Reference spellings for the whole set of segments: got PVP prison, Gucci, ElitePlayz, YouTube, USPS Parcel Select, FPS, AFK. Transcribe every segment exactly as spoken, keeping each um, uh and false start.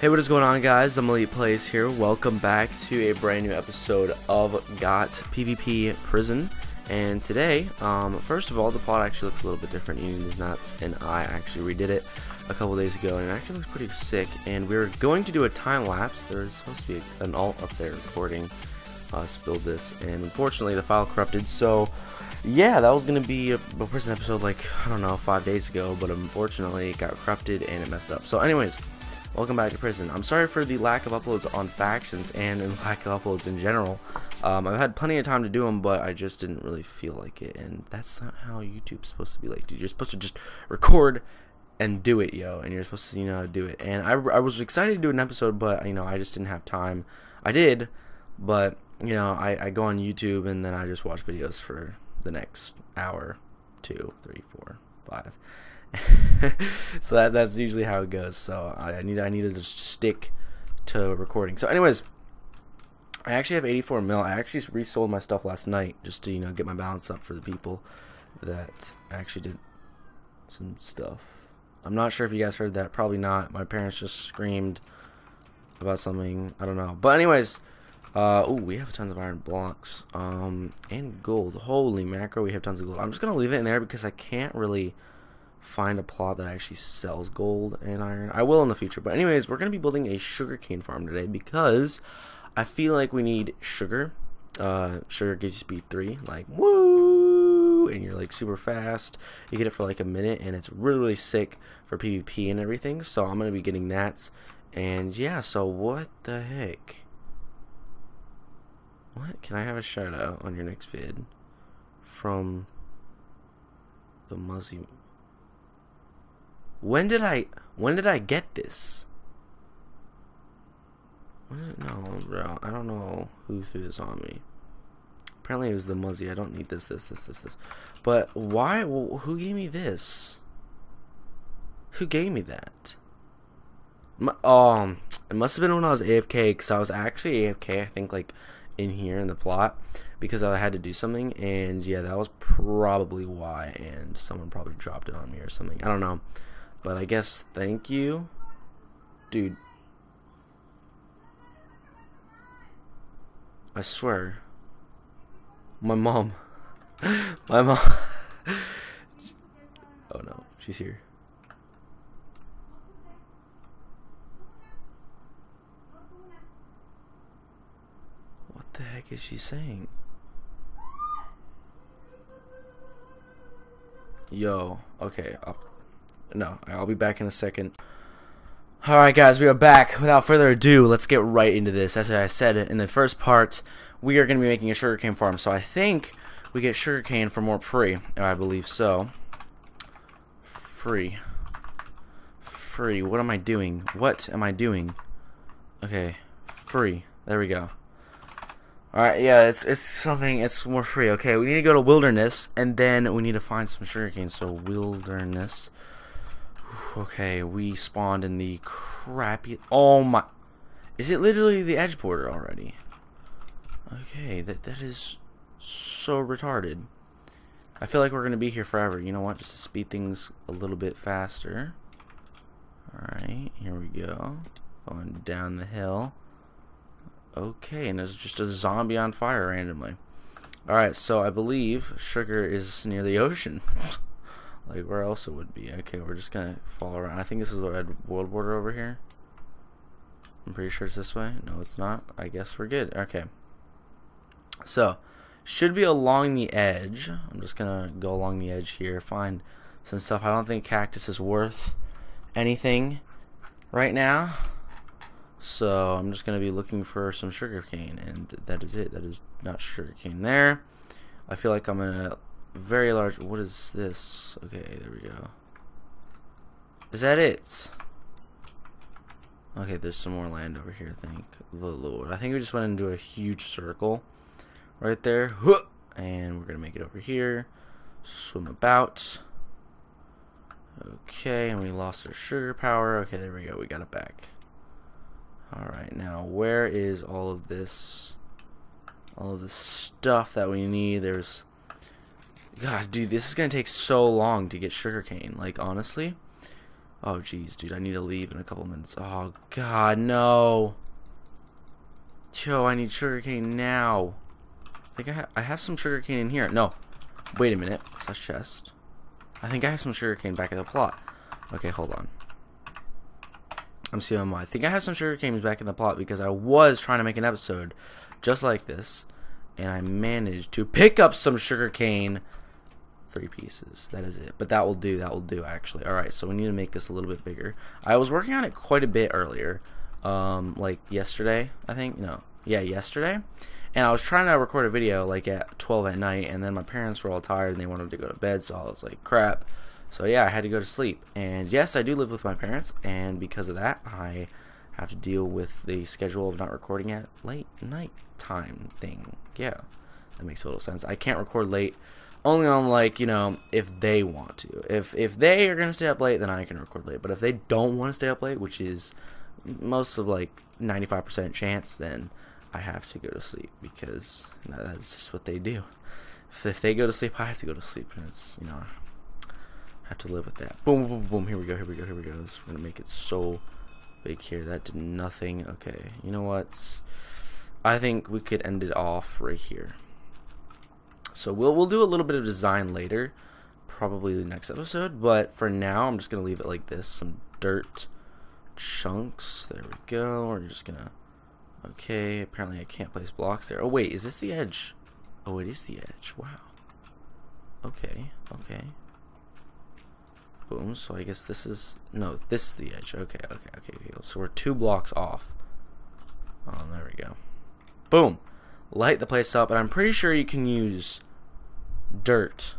Hey, what is going on, guys? I'm ElitePlayz here. Welcome back to a brand new episode of Got P V P Prison. And today, um, first of all, the plot actually looks a little bit different. Union is nuts, and I actually redid it a couple days ago, and it actually looks pretty sick. And we're going to do a time lapse. There's supposed to be an alt up there recording. Uh, spilled this, and unfortunately the file corrupted. So yeah, that was gonna be a, a prison episode like, I don't know, five days ago, but unfortunately it got corrupted and it messed up. So anyways, welcome back to prison. I'm sorry for the lack of uploads on factions and in lack of uploads in general. um, I've had plenty of time to do them, but I just didn't really feel like it, and that's not how YouTube's supposed to be like, dude. You're supposed to just record and do it, yo, and you're supposed to, you know, do it. And I, I was excited to do an episode, but you know, I just didn't have time. I did, but you know, I, I go on YouTube and then I just watch videos for the next hour, two, three, four, five. So that, that's usually how it goes. So I, I need I need to just stick to recording. So anyways, I actually have eighty-four mil. I actually resold my stuff last night just to, you know, get my balance up for the people that actually did some stuff. I'm not sure if you guys heard that. Probably not. My parents just screamed about something. I don't know. But anyways. Uh, oh, we have tons of iron blocks, um, and gold. Holy macro, we have tons of gold. I'm just gonna leave it in there because I can't really find a plot that actually sells gold and iron. I will in the future, but anyways, we're gonna be building a sugarcane farm today because I feel like we need sugar. Uh, sugar gives you speed three, like, woo, and you're like super fast. You get it for like a minute, and it's really, really sick for PvP and everything, so I'm gonna be getting that. And yeah, so what the heck? What? Can I have a shout out on your next vid from the Muzzy? When did I when did I get this? When did, no, bro, I don't know who threw this on me. Apparently it was the Muzzy. I don't need this, this, this, this, this. But why? Who gave me this? Who gave me that? My, um, it must have been when I was A F K, because I was actually A F K. I think like. In here in the plot, because I had to do something, and yeah, that was probably why, and someone probably dropped it on me or something, I don't know, but I guess thank you, dude. I swear my mom my mom oh no, she's here. What the heck is she saying? Yo, okay, I'll, no, I'll be back in a second. Alright guys, we are back. Without further ado, let's get right into this. As I said in the first part, we are going to be making a sugarcane farm, so I think we get sugarcane for more free. I believe so. Free. Free, what am I doing? What am I doing? Okay, free, there we go. Alright, yeah, it's it's something, it's more free. Okay, we need to go to wilderness, and then we need to find some sugarcane, so wilderness. Okay, we spawned in the crappy, oh my, is it literally the edge border already? Okay, that that is so retarded. I feel like we're going to be here forever, you know what, just to speed things a little bit faster. Alright, here we go, going down the hill. Okay, and there's just a zombie on fire randomly. Alright, so I believe sugar is near the ocean. Like, where else it would be? Okay, we're just gonna fall around. I think this is the red world border over here. I'm pretty sure it's this way. No, it's not. I guess we're good. Okay. So, should be along the edge. I'm just gonna go along the edge here, find some stuff. I don't think cactus is worth anything right now. So I'm just gonna be looking for some sugarcane, and that is it. That is not sugarcane there. I feel like I'm in a very large. What is this? Okay, there we go. Is that it? Okay, there's some more land over here. Thank the Lord. I think we just went into a huge circle right there, and we're gonna make it over here. Swim about. Okay, and we lost our sugar power. Okay, there we go. We got it back. Alright, now where is all of this, all of this stuff that we need? There's, God, dude, this is gonna take so long to get sugarcane. Like, honestly, Oh, jeez, dude, I need to leave in a couple minutes. Oh, God, no. Yo, I need sugarcane now. I think I, ha I have some sugarcane in here. No. Wait a minute. Slash chest. I think I have some sugarcane back in the plot. Okay, hold on. I'm C M I. I think I have some sugarcane back in the plot because I was trying to make an episode just like this, and I managed to pick up some sugarcane. Three pieces. That is it. But that will do. That will do, actually. Alright, so we need to make this a little bit bigger. I was working on it quite a bit earlier. Um, like yesterday, I think. No. Yeah, yesterday. And I was trying to record a video like at twelve at night, and then my parents were all tired and they wanted to go to bed, so I was like, crap. So yeah, I had to go to sleep. And yes, I do live with my parents, and because of that, I have to deal with the schedule of not recording at late night time thing. Yeah, that makes a little sense. I can't record late. Only on, like, you know, if they want to. If if they are going to stay up late, then I can record late. But if they don't want to stay up late, which is most of, like, ninety-five percent chance, then I have to go to sleep. Because that's just what they do. If, if they go to sleep, I have to go to sleep. And it's, you know, I have to live with that. Boom, boom, boom. Here we go, here we go, here we go. This, we're going to make it so big here. That did nothing. Okay, you know what? I think we could end it off right here. So we'll we'll do a little bit of design later, probably the next episode, but for now I'm just gonna leave it like this. Some dirt chunks. There we go. We're just gonna okay, apparently I can't place blocks there. Oh wait, is this the edge? Oh, it is the edge. Wow. Okay, okay. Boom, so I guess this is no, this is the edge. Okay, okay, okay, okay. So we're two blocks off. Oh, there we go. Boom. Light the place up, and I'm pretty sure you can use dirt.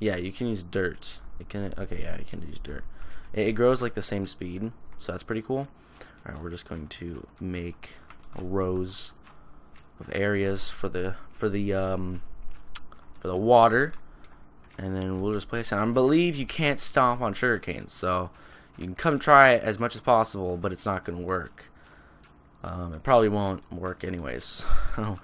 Yeah, you can use dirt. It can okay, yeah, you can use dirt. It, it grows like the same speed, so that's pretty cool. All right, we're just going to make rows of areas for the for the um for the water, and then we'll just place it. I believe you can't stomp on sugarcane, so you can come try it as much as possible, but it's not going to work. Um, it probably won't work anyways. And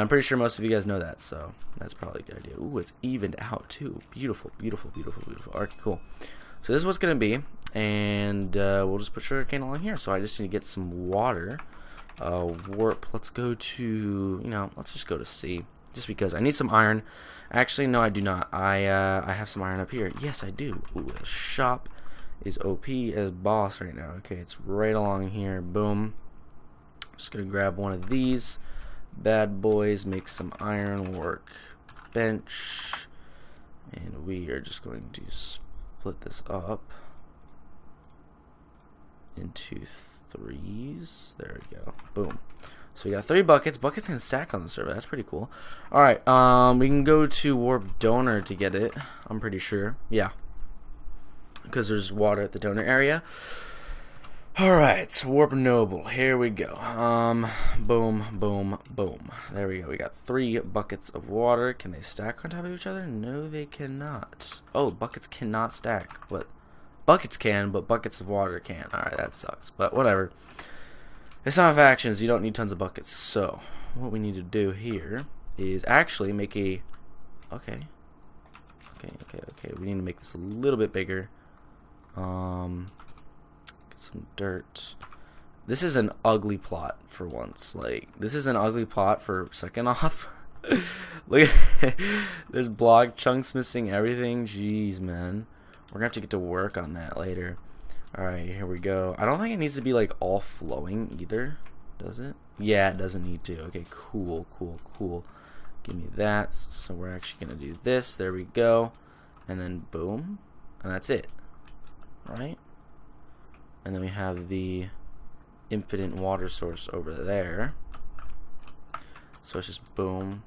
I'm pretty sure most of you guys know that, so that's probably a good idea. Ooh, it's evened out too. Beautiful, beautiful, beautiful, beautiful. Alright, cool. So this is what's going to be, and uh, we'll just put sugarcane along here. So I just need to get some water. Uh, warp, let's go to, you know, let's just go to C. Just because I need some iron. Actually, no, I do not. I uh, I have some iron up here. Yes, I do. Ooh, the shop is O P as boss right now. Okay, it's right along here. Boom. Just gonna grab one of these bad boys, make some iron work bench, and we are just going to split this up into threes. There we go. Boom. So we got three buckets. Buckets can stack on the server. That's pretty cool. All right. Um, we can go to Warp Donor to get it. I'm pretty sure. Yeah, because there's water at the donor area. Alright, Warp Noble, here we go. Um, boom, boom, boom. There we go, we got three buckets of water. Can they stack on top of each other? No, they cannot. Oh, buckets cannot stack, but buckets can, but buckets of water can't. Alright, that sucks, but whatever. It's not factions, you don't need tons of buckets, so what we need to do here is actually make a... Okay, okay, okay, okay. We need to make this a little bit bigger. Um... some dirt. This is an ugly plot for once. Like, this is an ugly plot for second off. Look at there's block chunks missing everything. Jeez, man. We're gonna have to get to work on that later. Alright, here we go. I don't think it needs to be like all flowing either. Does it? Yeah, it doesn't need to. Okay, cool, cool, cool. Give me that. So we're actually gonna do this. There we go. And then boom. And that's it. Right? And then we have the infinite water source over there. So it's just boom,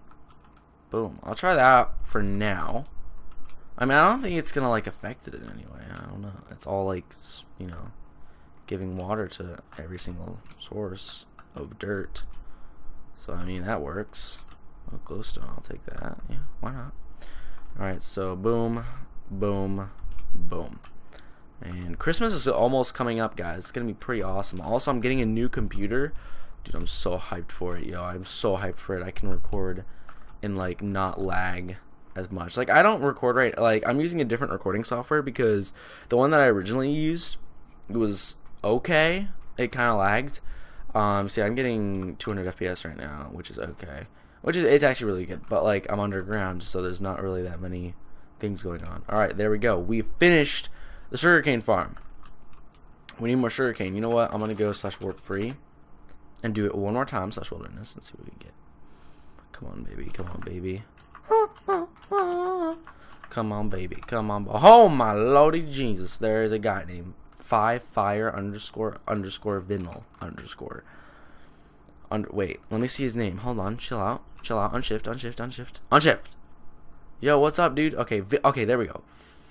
boom. I'll try that out for now. I mean, I don't think it's going to, like, affect it in any way. I don't know. It's all, like, you know, giving water to every single source of dirt. So, I mean, that works. Oh, glowstone, I'll take that. Yeah, why not? All right, so boom, boom, boom. And Christmas is almost coming up, guys. It's gonna be pretty awesome. Also, I'm getting a new computer. Dude, I'm so hyped for it, yo. I'm so hyped for it. I can record and, like, not lag as much. Like, I don't record right, like, I'm using a different recording software because the one that I originally used was okay. It kind of lagged. Um, see, I'm getting two hundred F P S right now, which is okay. Which is, it's actually really good, but, like, I'm underground, so there's not really that many things going on. Alright, there we go. We finished the sugarcane farm. We need more sugarcane. You know what? I'm gonna go slash warp free and do it one more time, slash wilderness, and see what we can get. Come on, baby. Come on, baby. Come on, baby. Come on. Oh, my lordy Jesus. There is a guy named Five Fire underscore underscore Vinyl underscore. Under, wait, let me see his name. Hold on. Chill out. Chill out. Unshift. Unshift. Unshift. Unshift. Yo, what's up, dude? Okay. V okay, there we go.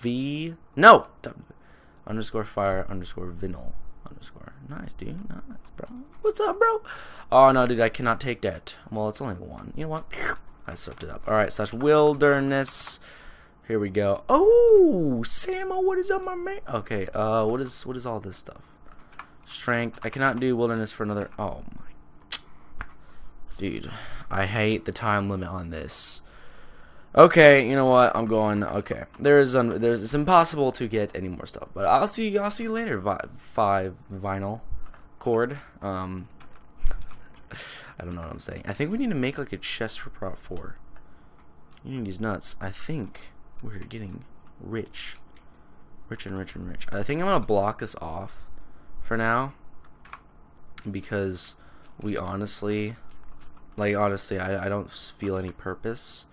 V. No. Underscore fire underscore vinyl underscore. Nice, dude. Nice, bro. What's up, bro? Oh, no, dude. I cannot take that. Well, it's only one. You know what? I swept it up. Alright, slash wilderness. Here we go. Oh, Samo, what is up, my man? Okay, uh, what is what is all this stuff? Strength. I cannot do wilderness for another. Oh, my. Dude, I hate the time limit on this. Okay, you know what? I'm going. Okay, there is um, there's it's impossible to get any more stuff. But I'll see. I'll see you later. Vi five vinyl cord. Um, I don't know what I'm saying. I think we need to make like a chest for prop four. You need these nuts. I think we're getting rich, rich and rich and rich. I think I'm gonna block this off for now because we honestly. Like, honestly, I, I don't feel any purpose.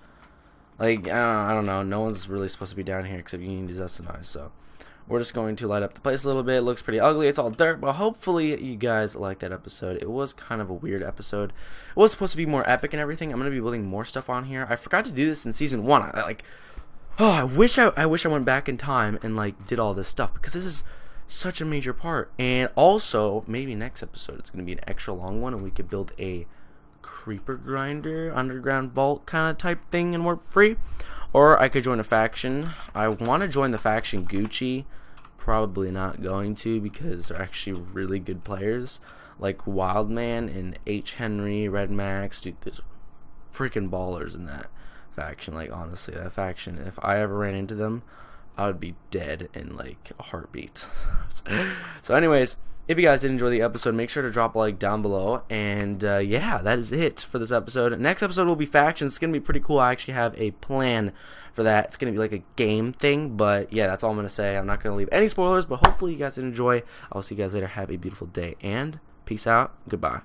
Like, I don't, I don't know. No one's really supposed to be down here except you need to dust and ice. So, we're just going to light up the place a little bit. It looks pretty ugly. It's all dirt. But hopefully you guys like that episode. It was kind of a weird episode. It was supposed to be more epic and everything. I'm going to be building more stuff on here. I forgot to do this in Season one. I, like, oh, I wish I, I wish I went back in time and, like, did all this stuff. Because this is such a major part. And also, maybe next episode it's going to be an extra long one. And we could build a creeper grinder underground vault kind of type thing and warp free, or I could join a faction. I want to join the faction Gucci. Probably not going to because they're actually really good players, like Wildman and H Henry, Red Max. Dude, there's freaking ballers in that faction. Like, honestly, that faction, if I ever ran into them, I would be dead in like a heartbeat. So anyways, if you guys did enjoy the episode, make sure to drop a like down below. And uh, yeah, that is it for this episode. Next episode will be factions. It's going to be pretty cool. I actually have a plan for that. It's going to be like a game thing. But yeah, that's all I'm going to say. I'm not going to leave any spoilers. But hopefully you guys did enjoy. I'll see you guys later. Have a beautiful day. And peace out. Goodbye.